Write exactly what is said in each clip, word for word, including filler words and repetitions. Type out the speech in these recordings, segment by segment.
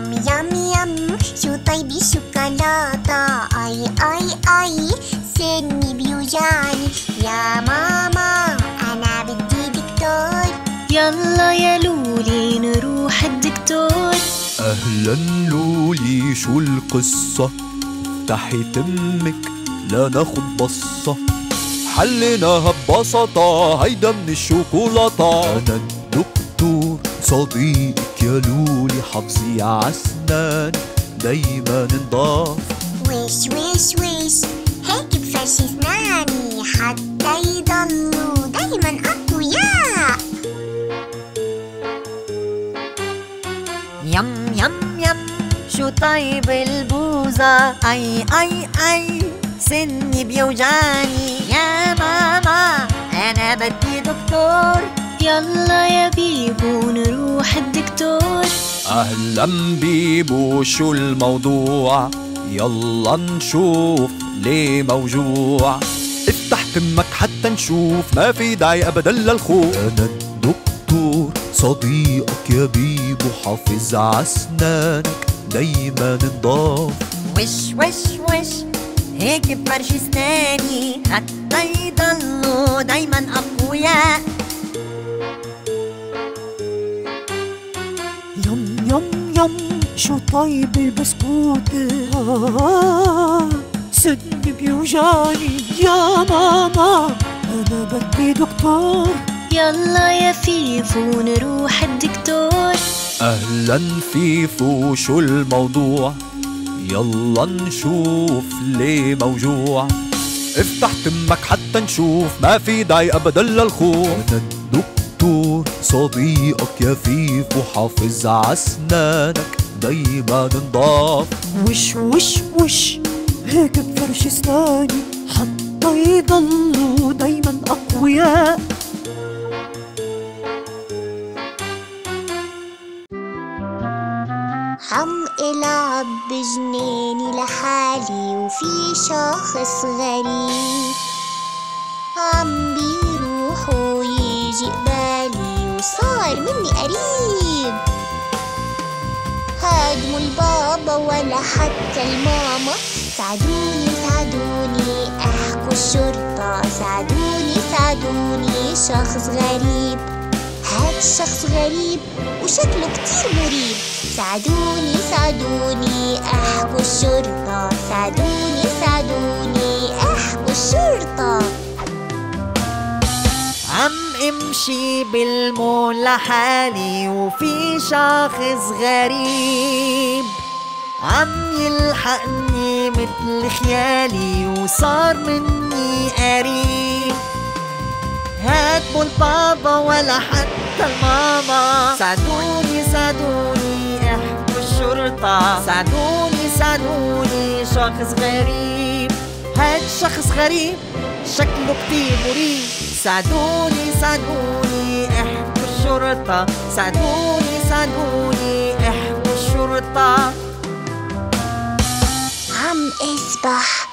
يم يم يم شو طيب الشوكولاتة، أي أي أي سني بيوجعني يا ماما أنا بدي دكتور. يلا يا لولي نروح الدكتور. أهلا لولي شو القصة؟ تحت أمك لا ناخد بصة، حلناها ببساطة هيدا من الشوكولاتة. أنا الدكتور صديقك يا لولي، حافظي عاسنان دايما نضاف. ويش ويش ويش هيك بفرشي اسناني حتى يضلوا دايما أقوياء. يم يم يم شو طيب البوظة، أي أي أي سني بيوجعني يا ماما أنا بدي دكتور. يلا يا بيبو نروح الدكتور. أهلا بيبو شو الموضوع؟ يلا نشوف ليه موجوع. افتح فمك حتى نشوف، ما في داعي أبدا للخوف. أنا الدكتور صديقك يا بيبو، حافظ عاسنانك دايما نضاف. وش وش وش هيك بفرش اسناني حتى يضلوا دايما اقوياء. يم يم يم شو طيب البسكوت، سني بيوجعني يا ماما انا بدي دكتور. يلا يا فيفو نروح الدكتور. اهلا فيفو شو الموضوع؟ يلا نشوف ليه موجوع. افتح تمك حتى نشوف، ما في داعي ابدا للخوف. انا الدكتور صديقك يا فيفو، حافظ عاسنانك دايما نضاف. وش وش وش هيك بفرش اسناني حتى يضلوا دايما اقوياء. عم العب بجنيني لحالي وفي شخص غريب عم بيروح ويجي قبالي وصار مني قريب. هاجموا البابا ولا حتى الماما، ساعدوني ساعدوني احكوا الشرطة، ساعدوني ساعدوني شخص غريب، هاد الشخص غريب وشكله كتير مريب. ساعدوني ساعدوني احكوا الشرطة، ساعدوني ساعدوني احكوا الشرطة. عم امشي بالمول لحالي وفي شخص غريب عم يلحقني مثل خيالي وصار مني قريب. هاجموا البابا ولا حتى الماما، ساعدوني ساعدوني احكوا الشرطة، ساعدوني ساعدوني شخص غريب، هاد شخص غريب شكله كتير مريب. ساعدوني ساعدوني احكوا الشرطة، ساعدوني ساعدوني احكوا الشرطة. عم اسبح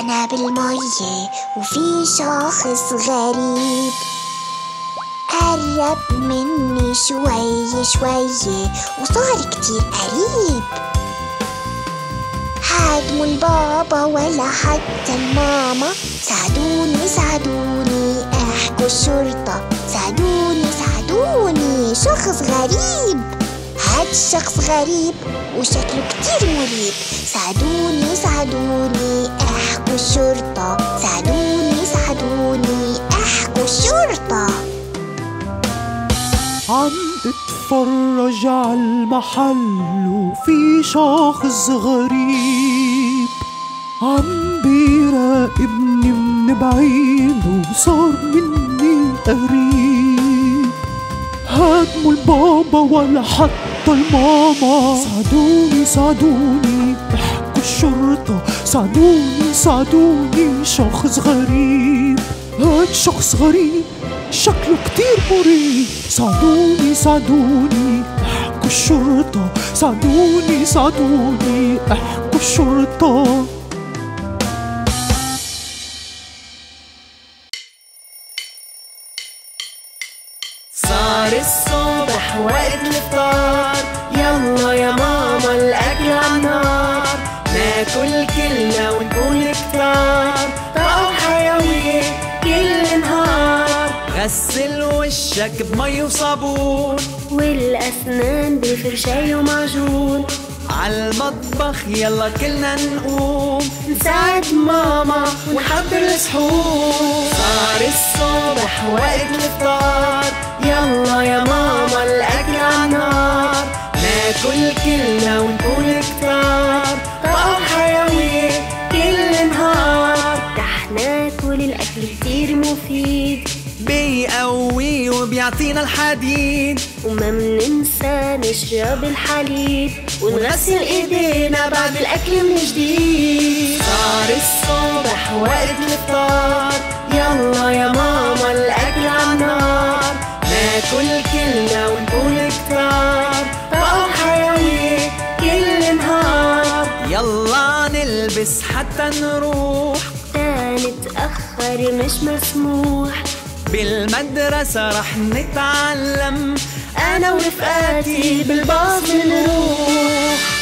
أنا بالمية وفي شخص غريب قرب مني شوية شوية وصار كتير قريب. هاجموا البابا ولا حتى الماما، ساعدوني ساعدوني احكوا الشرطة، ساعدوني ساعدوني شخص غريب، هاد الشخص غريب وشكله كتير مريب. ساعدوني ساعدوني احكوا الشرطة، ساعدوني ساعدوني احكوا الشرطة. عم بتفرج على المحل وفي شخص غريب عم بيراقبني من بعيد وصار مني قريب. هاجموا البابا ولا حتى الماما، ساعدوني ساعدوني احكوا الشرطة، ساعدوني ساعدوني شخص غريب، هاد شخص غريب شكله كتير مريب. ساعدوني ساعدوني احكوا الشرطة، ساعدوني ساعدوني احكوا الشرطة. صار الصبح وقت الفطار، يلا يا ماما الأكل عالنار، ناكل كلنا ونكون كتار، طعم حيوي كل نهار. غسل وشك بمي وصابون، والأسنان بفرشاية ومعجون. عالمطبخ يلا كلنا نقوم، نساعد ماما ونحضر الصحون. صار الصبح وقت الإفطار، يلا يا ماما الأكل عالنار، ناكل كلنا ونكون كتار، طعم حيوي كل نهار. رح ناكل الأكل كتير مفيد، بيقوي وبيعطينا الحديد، وما مننسى نشرب الحليب، ونغسل ايدينا بعد الاكل من جديد. صار الصبح وقت الافطار، يلا يا ماما الاكل عالنار، ناكل كلنا ونكون كتار، طعم حيوي كل نهار. يلا نلبس حتى نروح، تا نتأخر مش مسموح، بالمدرسة رح نتعلم، أنا ورفقاتي بالباص نروح.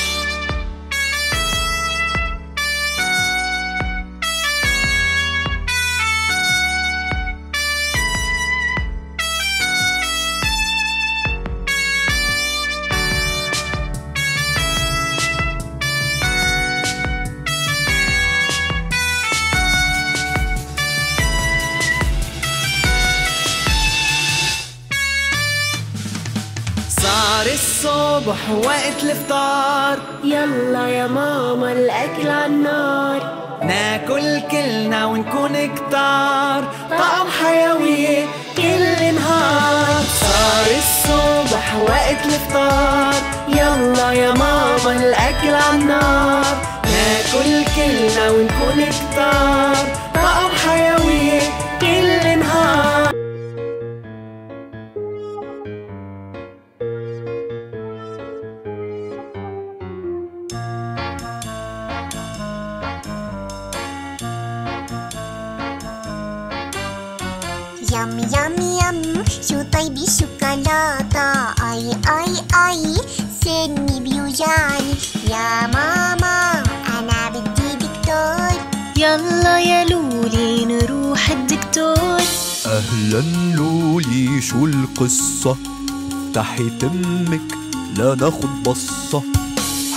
صار الصبح وقت الافطار، يلا يا ماما الاكل عالنار، ناكل كلنا ونكون كتار، طعم حيوي كل نهار. صار الصبح وقت الافطار، يلا يا ماما الاكل عالنار، ناكل كلنا ونكون كتار، طعم حيوي كل نهار. يم يم يم شو طيب الشوكولاتة، أي أي أي سني بيوجعني. يا ماما أنا بدي دكتور، يلا يا لولي نروح الدكتور. أهلا لولي شو القصة، افتحي تمك لا ناخد بصة،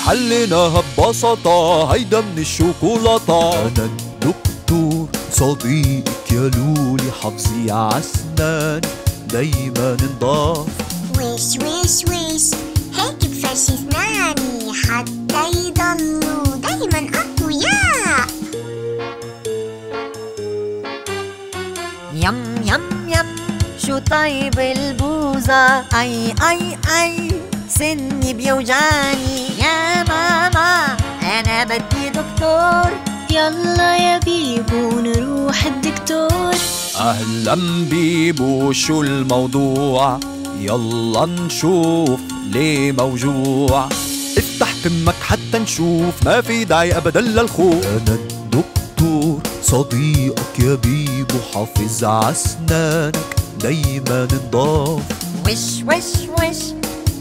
حلناها ببساطة هيدا من الشوكولاتة. أنا الدكتور صديقك يا لولي، حافظي عسنان دايما نضاف، ويش ويش ويش هيك بفرشي اسناني حتى يضلوا دايما اقوياء. يم يم يم شو طيب البوظة، اي اي اي سني بيوجعني. يا ماما انا بدي دكتور، يلا يا بيبو نروح الدكتور. أهلا بيبو شو الموضوع، يلا نشوف ليه موجوع، افتح تمك حتى نشوف ما في داعي أبدا للخوف. أنا الدكتور صديقك يا بيبو، حافظ عسنانك دايما نضاف، وش وش وش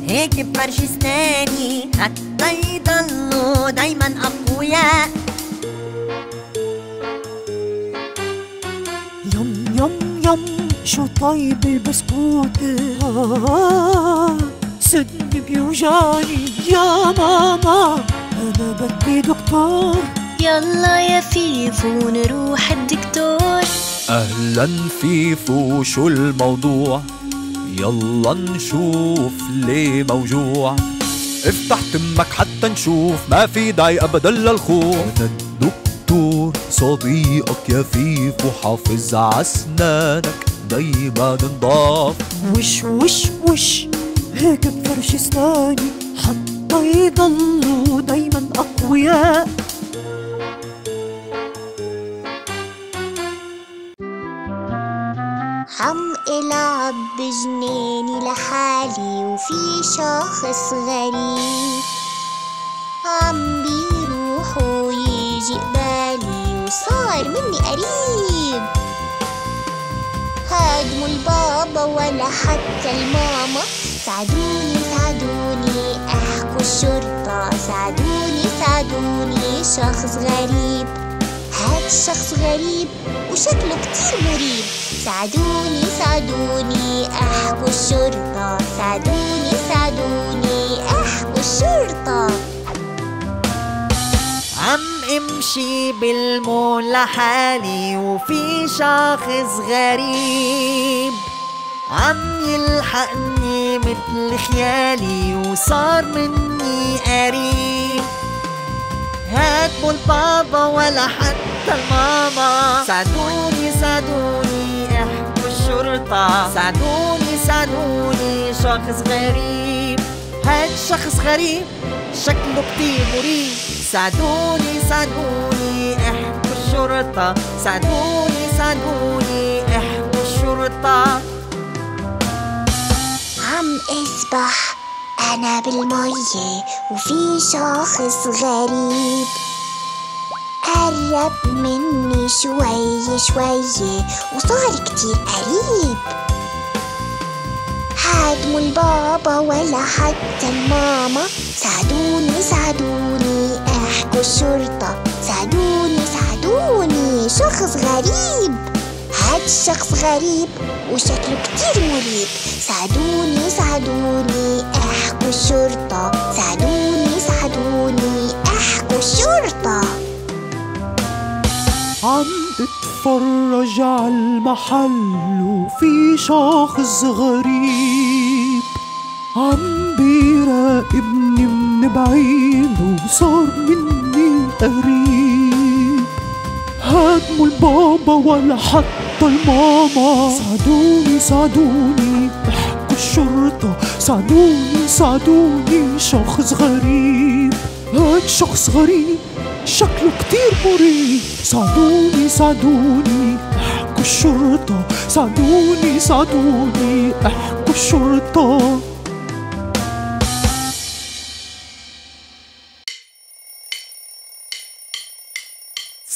هيك بفرش اسناني حتى يضلوا دايما أقوياء. يم يم شو طيب البسكوت، آه سني بيوجعني. يا ماما أنا بدي دكتور، يلا يا فيفو نروح الدكتور. أهلا فيفو شو الموضوع، يلا نشوف ليه موجوع، افتح تمك حتى نشوف ما في داعي أبدا للخوف. صديقك يا فيفو، حافظ عسنانك دايما نضاف، وش وش وش هيك بفرش اسناني حتى يضلوا دايما اقوياء. عم العب بجنيني لحالي، وفي شخص غريب عم بيروح ويجي قبالي، صار مني قريب. هاجموا البابا ولا حتى الماما، ساعدوني ساعدوني احكوا الشرطة، ساعدوني ساعدوني شخص غريب، هاد الشخص غريب وشكله كتير مريب. ساعدوني ساعدوني أحكوا الشرطة، ساعدوني ساعدوني أحكوا الشرطة. عم امشي بالمول لحالي وفي شخص غريب عم يلحقني مثل خيالي وصار مني قريب. هاتبوا البابا ولا حتى الماما، ساعدوني ساعدوني احكوا الشرطة، ساعدوني ساعدوني شخص غريب، هاد شخص غريب شكله كتير مريب. ساعدوني ساعدوني احكوا الشرطة، ساعدوني ساعدوني احكوا الشرطة. عم اسبح أنا بالمية وفي شخص غريب قرب مني شوي شوي وصار كتير قريب. هاجموا البابا ولا حتى الماما، ساعدوني ساعدوني احكوا الشرطة، ساعدوني ساعدوني شخص غريب، هاد الشخص غريب وشكله كتير مريب. ساعدوني ساعدوني احكوا الشرطة، ساعدوني ساعدوني احكوا الشرطة. عم اتفرج على المحل وفي شخص غريب عم بيراقبني من بعيد وصار مني قريب. هاجموا البابا ولا حتى الماما، ساعدوني ساعدوني احكوا الشرطة، ساعدوني ساعدوني شخص غريب، هاد شخص غريب شكله كتير مريب. ساعدوني ساعدوني احكوا الشرطة، ساعدوني ساعدوني احكوا الشرطة.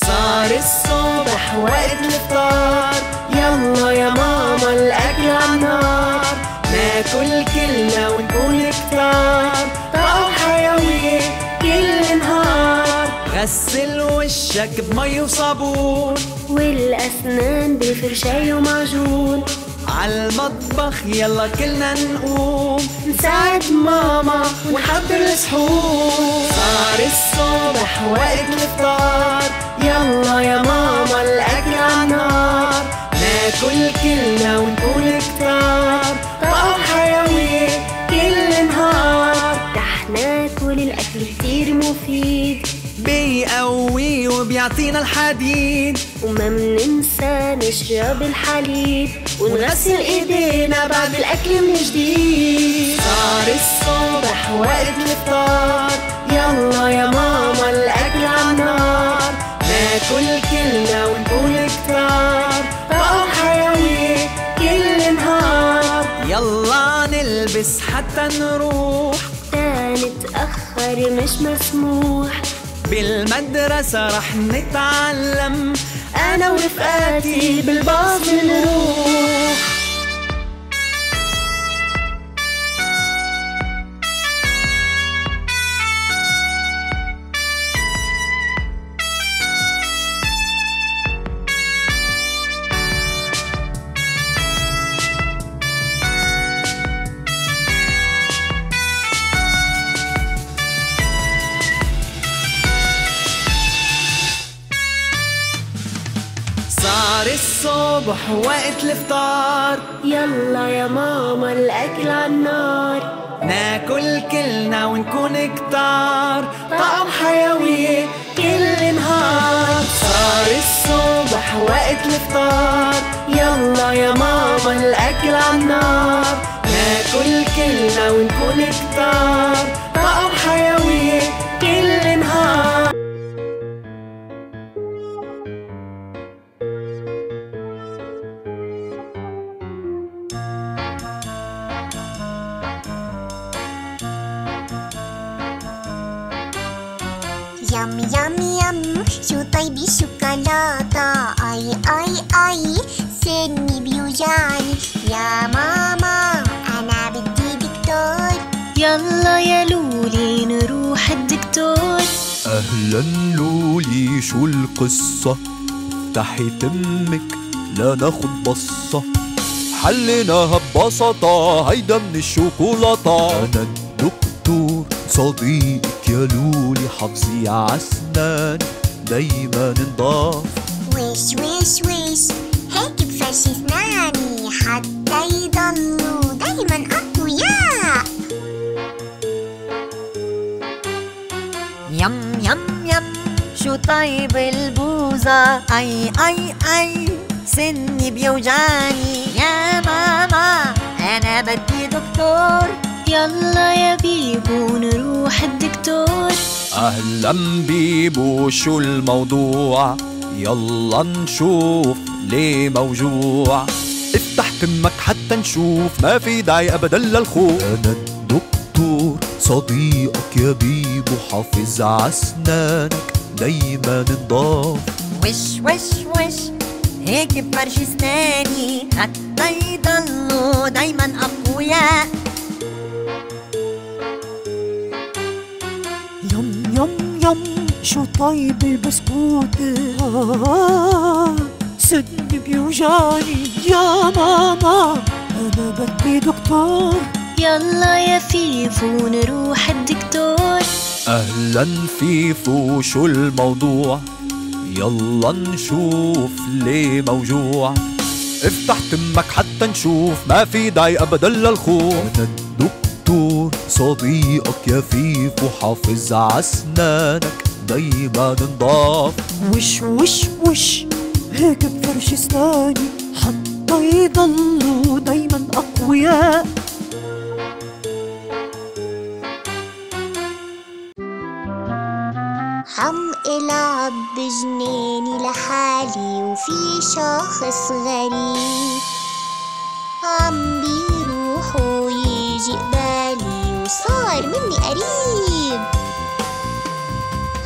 صار الصبح وقت الفطار، يلا يا ماما الأكل عالنار، ناكل كلنا ونقول كتار، طعم حيوي كل نهار. غسل وشك بمي وصابون والأسنان بفرشاي ومعجون، عالمطبخ يلا كلنا نقوم نساعد ماما ونحضر الصحون. صار الصبح وقت الفطار، يلا يا ماما الأكل عالنار، ناكل كلنا ونقول كتار، طعم حيوي كل نهار. رح ناكل الأكل كتير مفيد بيقوي وبيعطينا الحديد، وما بننسى نشرب الحليب ونغسل ايدينا بعد الأكل من جديد. صار الصبح وقت الفطار، يلا يا ماما الأكل عالنار، ناكل كلنا ونقول كتار، طعم حيوي كل نهار. يلا نلبس حتى نروح، تا نتأخر مش مسموح، بالمدرسة رح نتعلم أنا ورفقاتي بالباص نروح. الصبح وقت الفطار، يلا يا ماما الأكل عالنار، ناكل كلنا ونكون كتار، طعم حيوي كل نهار. صار الصبح وقت الفطار، يلا يا ماما الأكل عالنار، ناكل كلنا ونكون كتار، طعم حيوي كل نهار. يم يم يم شو طيب الشوكولاتة، أي أي أي سني بيوجعني، يا ماما أنا بدي دكتور. يلا يا لولي نروح الدكتور، لنقولي شو القصة، تحت امك لا ناخد بصة، حلناها ببساطة هيدا من الشوكولاتة. أنا الدكتور صديقك يا لولي، حافظي عاسنان دايما نضاف. ويش ويش ويش هيك بفرش اسناني حتى يضلوا دايما أقوياء. يم يم يم شو طيب البوظة، أي أي أي سني بيوجعني. يا ماما أنا بدي دكتور، يلا يا بيبو نروح الدكتور. أهلا بيبو شو الموضوع، يلا نشوف ليه موجوع. افتح فمك حتى نشوف، ما في داعي أبدا للخوف. أنا الدكتور صديقك يا بيبو، حافظ عاسنانك دايما نضاف. وش وش وش هيك بفرش اسناني حتى يضلوا دايما اقوياء. يم يم يم شو طيب البسكوت، آه سني بيوجعني. يا ماما انا بدي دكتور، يلا يا فيفو نروح الدكتور. اهلا فيفو شو الموضوع، يلا نشوف ليه موجوع. افتح تمك حتى نشوف، ما في داعي ابدا للخوف. انا الدكتور صديقك يا فيفو، حافظ عاسنانك دايما نضاف. وش وش وش هيك بفرش اسناني حتى يضلوا دايما اقوياء. عم العب بجناني لحالي وفي شخص غريب عم بيروح ويجي قبالي وصار مني قريب.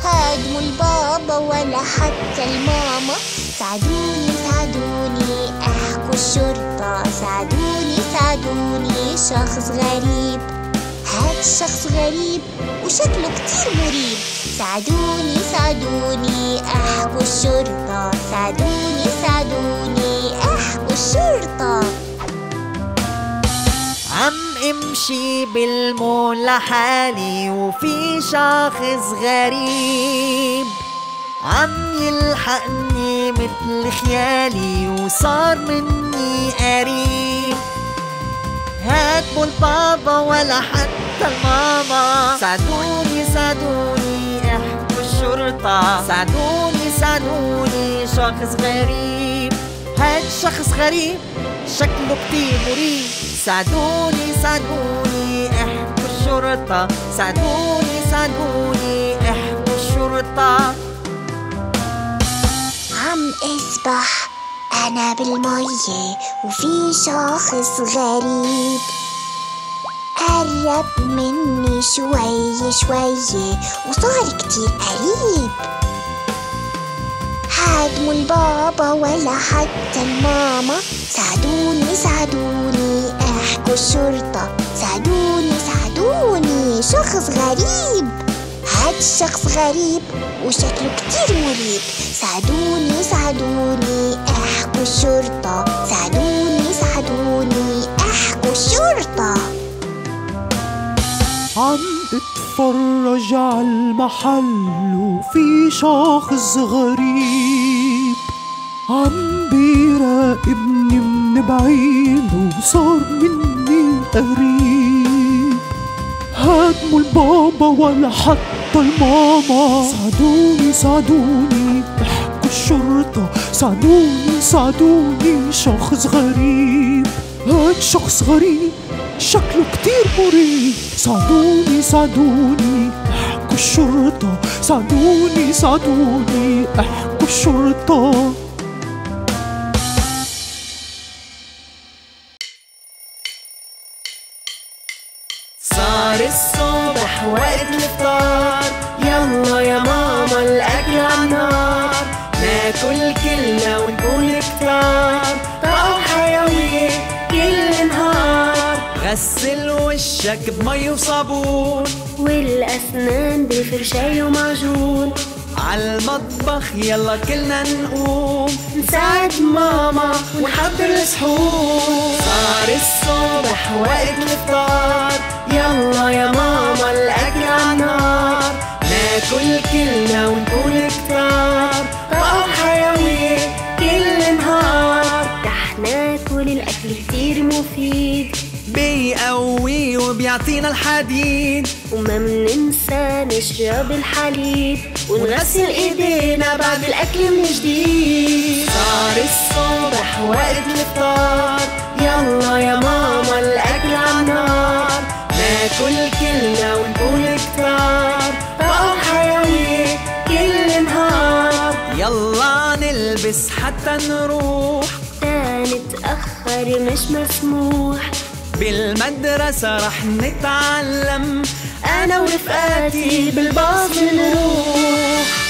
هاجموا البابا ولا حتى الماما، ساعدوني ساعدوني احكوا الشرطة، ساعدوني ساعدوني شخص غريب، هاد الشخص غريب وشكله كتير مريب. ساعدوني ساعدوني احكوا الشرطة، ساعدوني ساعدوني احكوا الشرطة. عم امشي بالمول لحالي وفي شخص غريب عم يلحقني مثل خيالي وصار مني قريب. هاجموا البابا ولا حتى الماما، ساعدوني ساعدوني احكوا الشرطة، ساعدوني ساعدوني شخص غريب، هاد شخص غريب شكله كتير مريب. ساعدوني ساعدوني احكوا الشرطة، ساعدوني ساعدوني احكوا الشرطة. عم اسبح أنا بالمية وفي شخص غريب قرب مني شوية شوية وصار كتير قريب. هاجموا البابا ولا حتى الماما، ساعدوني ساعدوني احكوا الشرطة، ساعدوني ساعدوني شخص غريب، هاد الشخص غريب وشكله كتير مريب. ساعدوني ساعدوني احكوا الشرطة، ساعدوني ساعدوني احكوا الشرطة. عم اتفرج عالمحل وفي شخص غريب عم بيراقبني من بعيد وصار مني قريب. هاجموا البابا ولا حتى الماما، ساعدوني ساعدوني احكوا الشرطة، ساعدوني ساعدوني شخص غريب، هاد شخص غريب شكله كتير مريب. ساعدوني ساعدوني احكوا الشرطة، ساعدوني ساعدوني احكوا الشرطة. صار الصبح وقت الفطار، يلا يا ماما الأكل عالنار، ناكل كلنا ونكون كتار، طعم حيوي كل نهار. غسل وشك بمي وصابون والأسنان بفرشاية ومعجون، عالمطبخ يلا كلنا نقوم نساعد ماما ونحضر الصحون. صار الصبح وقت الافطار، يلا يا ماما الاكل عالنار، ناكل كلنا ونكون كتار، طاقة وحيوية كل نهار. رح ناكل الاكل كتير مفيد، بيقوي وبيعطينا الحديد، وما بننسى نشرب الحليب ونغسل ايدينا بعد الاكل من جديد. صار الصبح وقت الافطار، يلا يا ماما الاكل عالنار، ناكل كلنا ونكون كتار، طاقة وحيوية كل نهار. يلا نلبس حتى نروح، لا نتأخر مش مسموح، بالمدرسة رح نتعلم أنا ورفقاتي بالباص نروح.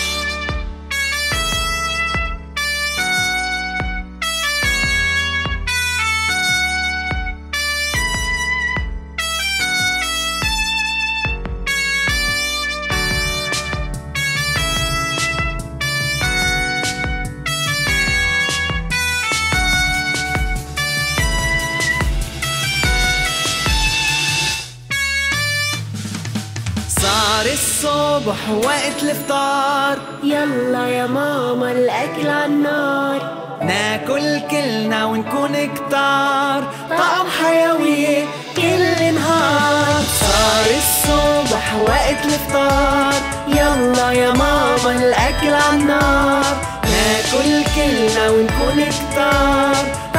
صار الصبح وقت الافطار، يلا يا ماما الاكل عالنار، ناكل كلنا ونكون كتار، طعم حيوية كل نهار. صار الصبح وقت الافطار، يلا يا ماما الاكل عالنار، ناكل كلنا ونكون كتار.